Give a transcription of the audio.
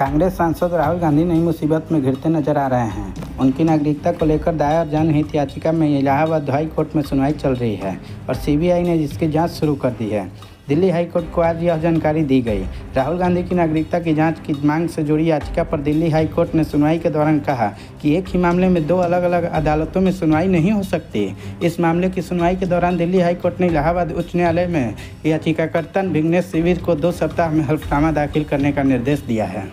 कांग्रेस सांसद राहुल गांधी नई मुसीबत में घिरते नजर आ रहे हैं। उनकी नागरिकता को लेकर दायर जनहित याचिका में इलाहाबाद हाई कोर्ट में सुनवाई चल रही है और सीबीआई ने इसकी जांच शुरू कर दी है। दिल्ली हाई कोर्ट को आज यह जानकारी दी गई। राहुल गांधी की नागरिकता की जांच की मांग से जुड़ी याचिका पर दिल्ली हाई कोर्ट ने सुनवाई के दौरान कहा कि एक ही मामले में दो अलग अलग अदालतों में सुनवाई नहीं हो सकती। इस मामले की सुनवाई के दौरान दिल्ली हाई कोर्ट ने इलाहाबाद उच्च न्यायालय में याचिकाकर्ता विघ्नेश शिविर को 2 सप्ताह में हल्फनामा दाखिल करने का निर्देश दिया है।